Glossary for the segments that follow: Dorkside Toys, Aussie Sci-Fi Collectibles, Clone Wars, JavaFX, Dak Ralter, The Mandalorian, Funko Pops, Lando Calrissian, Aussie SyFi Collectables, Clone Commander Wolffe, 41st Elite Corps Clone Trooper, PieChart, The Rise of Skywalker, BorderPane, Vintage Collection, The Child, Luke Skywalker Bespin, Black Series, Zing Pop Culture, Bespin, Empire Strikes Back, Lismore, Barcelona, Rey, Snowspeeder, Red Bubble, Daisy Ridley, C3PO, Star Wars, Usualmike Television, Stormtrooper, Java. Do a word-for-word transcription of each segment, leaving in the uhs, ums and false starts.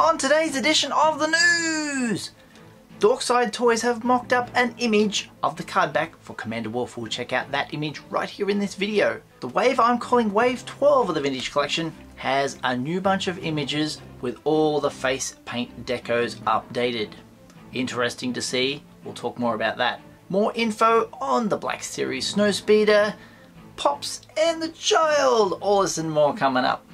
On today's edition of the news, Dorkside Toys have mocked up an image of the card back for Commander Wolffe. We'll check out that image right here in this video. The wave I'm calling wave twelve of the Vintage Collection has a new bunch of images with all the face paint decos updated. Interesting to see, we'll talk more about that. More info on the Black Series Snowspeeder, Pops and the Child, all this and more coming up.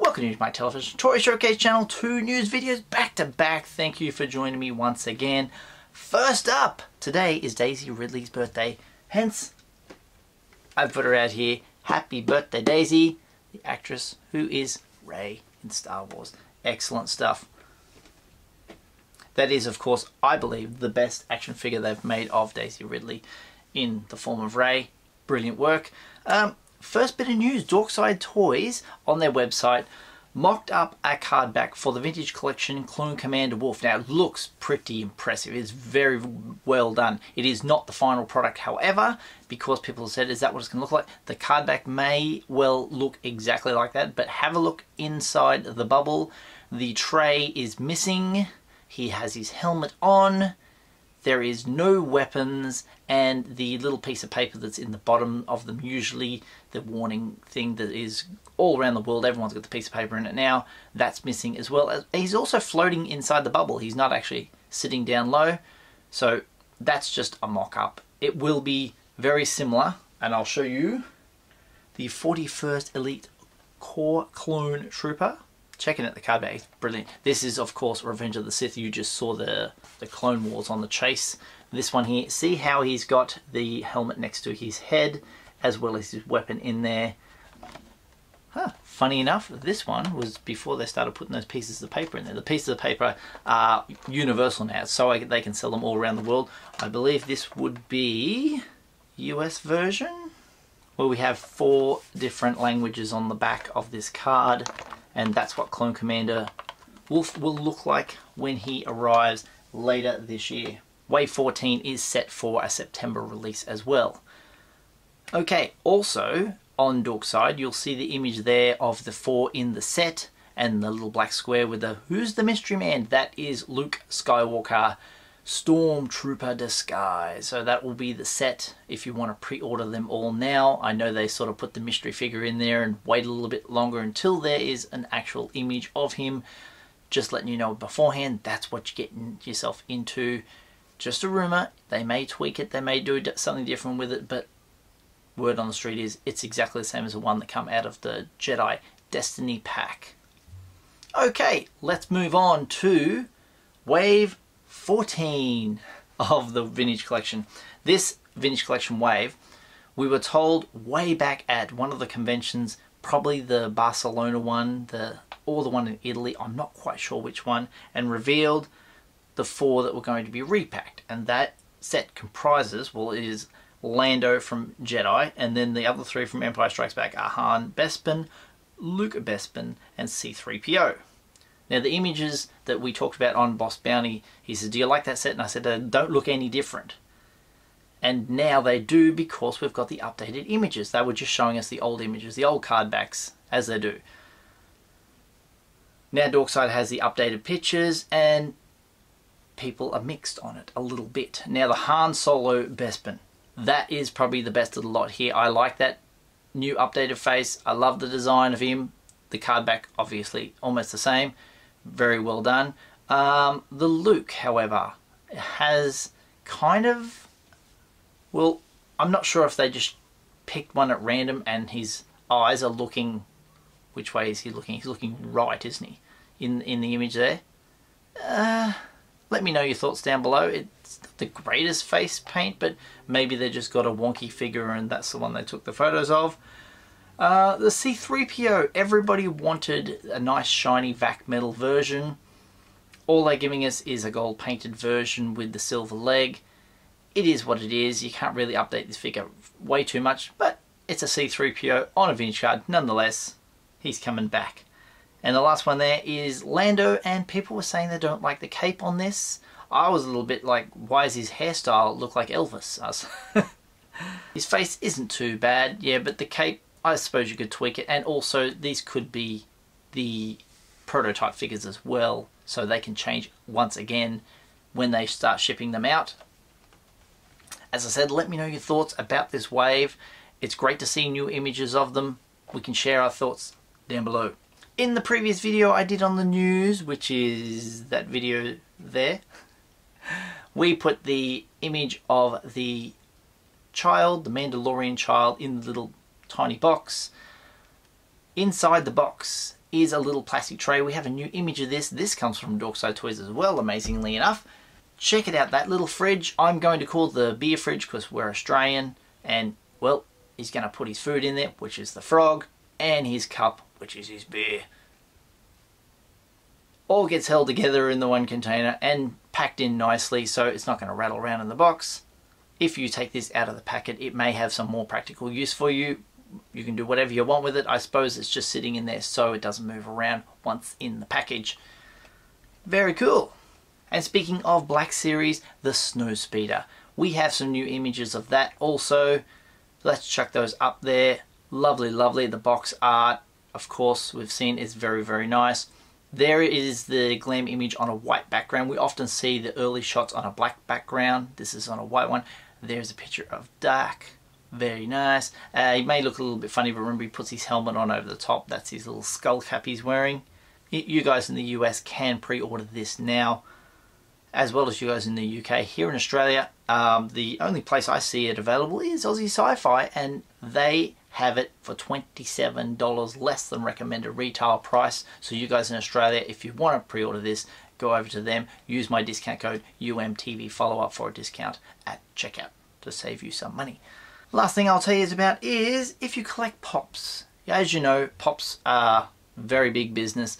Welcome to my television toy showcase channel, two news videos back to back. Thank you for joining me once again. First up, today is Daisy Ridley's birthday, hence I've put her out here. Happy birthday Daisy, the actress who is Rey in Star Wars. Excellent stuff. That is, of course, I believe the best action figure they've made of Daisy Ridley in the form of Rey. Brilliant work. Um, first bit of news, Dorkside Toys on their website mocked up a card back for the Vintage Collection Clone Commander Wolffe. Now it looks pretty impressive, it's very well done. It is not the final product, however, because people said, is that what it's going to look like? The card back may well look exactly like that, but have a look inside the bubble. The tray is missing, he has his helmet on, there is no weapons, and the little piece of paper that's in the bottom of them, usually the warning thing that is all around the world, everyone's got the piece of paper in it now, that's missing as well. He's also floating inside the bubble, he's not actually sitting down low, so that's just a mock-up. It will be very similar, and I'll show you the forty-first Elite Corps Clone Trooper. Checking at the card back, brilliant. This is, of course, Revenge of the Sith. You just saw the, the Clone Wars on the chase. This one here, see how he's got the helmet next to his head, as well as his weapon in there. Huh. Funny enough, this one was before they started putting those pieces of paper in there. The pieces of paper are universal now, so I, they can sell them all around the world. I believe this would be U S version, where we have four different languages on the back of this card. And that's what Clone Commander Wolffe will look like when he arrives later this year. Wave fourteen is set for a September release as well. Okay, also on Dorkside, you'll see the image there of the four in the set and the little black square with the who's the mystery man? That is Luke Skywalker, Stormtrooper disguise. So that will be the set if you want to pre-order them all now. I know they sort of put the mystery figure in there and wait a little bit longer until there is an actual image of him. Just letting you know beforehand, that's what you're getting yourself into. Just a rumor, they may tweak it, they may do something different with it, but word on the street is it's exactly the same as the one that come out of the Jedi Destiny pack. Okay, let's move on to wave fourteen of the Vintage Collection. This Vintage Collection wave, we were told way back at one of the conventions, probably the Barcelona one, the or the one in Italy, I'm not quite sure which one, and revealed the four that were going to be repacked. And that set comprises, well, it is Lando from Jedi, and then the other three from Empire Strikes Back are Han Bespin, Luke Bespin, and C three P O. Now the images that we talked about on Boss Bounty, he says, do you like that set? And I said, they don't look any different. And now they do because we've got the updated images. They were just showing us the old images, the old card backs, as they do. Now Dorkside has the updated pictures and people are mixed on it a little bit. Now the Han Solo Bespin, that is probably the best of the lot here. I like that new updated face. I love the design of him. The card back, obviously, almost the same. Very well done. Um, the Luke, however, has kind of, well, I'm not sure if they just picked one at random and his eyes are looking, which way is he looking? He's looking right, isn't he? In, in the image there. Uh, let me know your thoughts down below. It's not the greatest face paint, but maybe they just got a wonky figure and that's the one they took the photos of. Uh, the C three P O, everybody wanted a nice shiny vac metal version. All they're giving us is a gold painted version with the silver leg. It is what it is, you can't really update this figure way too much, but it's a C three P O on a vintage card. Nonetheless, he's coming back. And the last one there is Lando, and people were saying they don't like the cape on this. I was a little bit like, why does his hairstyle look like Elvis? I was his face isn't too bad, yeah, but the cape, I suppose you could tweak it. And also, these could be the prototype figures as well, so they can change once again when they start shipping them out. As I said, let me know your thoughts about this wave. It's great to see new images of them. We can share our thoughts down below. In the previous video I did on the news, which is that video there, we put the image of the child, the Mandalorian child, in the little tiny box. Inside the box is a little plastic tray. We have a new image of this. This comes from Dorkside Toys as well, amazingly enough. Check it out, that little fridge. I'm going to call the beer fridge because we're Australian, and well, he's going to put his food in there, which is the frog, and his cup, which is his beer. All gets held together in the one container and packed in nicely, so it's not going to rattle around in the box. If you take this out of the packet, it may have some more practical use for you. You can do whatever you want with it. I suppose it's just sitting in there so it doesn't move around once in the package. Very cool. And speaking of Black Series, the Snowspeeder. We have some new images of that also. Let's chuck those up there. Lovely, lovely. The box art, of course, we've seen is very, very nice. There is the glam image on a white background. We often see the early shots on a black background. This is on a white one. There's a picture of Dak. Very nice. Uh, he may look a little bit funny, but remember he puts his helmet on over the top. That's his little skull cap he's wearing. You guys in the U S can pre-order this now, as well as you guys in the U K. Here in Australia, um, the only place I see it available is Aussie Sci-Fi, and they have it for twenty-seven dollars less than recommended retail price. So you guys in Australia, if you want to pre-order this, go over to them, use my discount code U M T V follow up for a discount at checkout to save you some money. Last thing I'll tell you is about is if you collect Pops. As you know, Pops are very big business.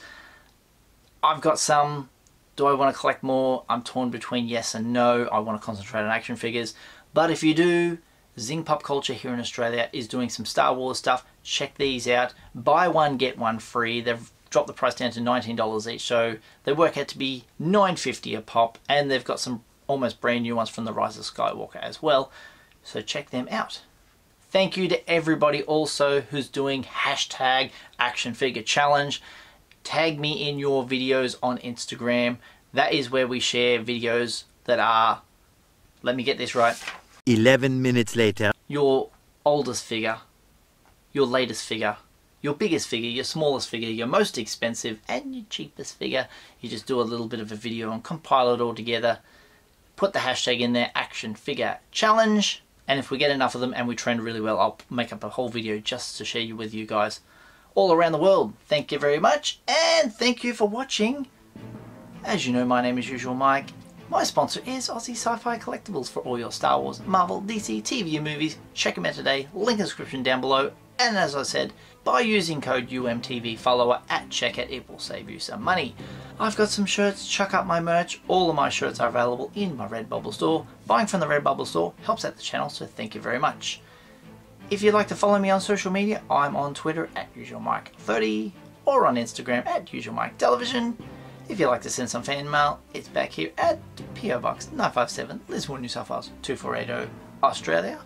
I've got some. Do I want to collect more? I'm torn between yes and no. I want to concentrate on action figures. But if you do, Zing Pop Culture here in Australia is doing some Star Wars stuff. Check these out. Buy one, get one free. They've dropped the price down to nineteen dollars each, so they work out to be nine fifty a pop. And they've got some almost brand new ones from The Rise of Skywalker as well. So check them out. Thank you to everybody also who's doing hashtag action figure challenge. Tag me in your videos on Instagram. That is where we share videos that are, let me get this right, eleven minutes later. Your oldest figure, your latest figure, your biggest figure, your smallest figure, your most expensive and your cheapest figure. You just do a little bit of a video and compile it all together. Put the hashtag in there, action figure challenge. And if we get enough of them and we trend really well, I'll make up a whole video just to share you with you guys all around the world. Thank you very much, and thank you for watching. As you know, my name is Usual Mike. My sponsor is Aussie Sci-Fi Collectibles for all your Star Wars, Marvel, D C, T V movies. Check them out today. Link in the description down below. And as I said, by using code U M T V follower at checkout, it will save you some money. I've got some shirts. Chuck up my merch. All of my shirts are available in my Red Bubble store. Buying from the Red Bubble store helps out the channel, so thank you very much. If you'd like to follow me on social media, I'm on Twitter at Usual Mike thirty or on Instagram at Usual Mike Television. If you'd like to send some fan mail, it's back here at P O Box nine five seven, Lismore, New South Wales two four eight zero, Australia.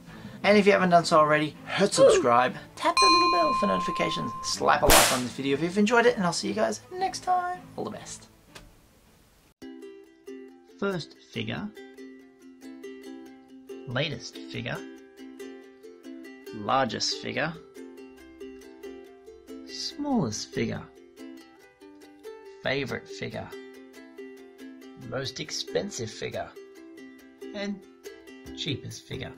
And if you haven't done so already, hit subscribe, tap the little bell for notifications, slap a like on this video if you've enjoyed it, and I'll see you guys next time. All the best. First figure. Latest figure. Largest figure, smallest figure, favorite figure, most expensive figure, and cheapest figure.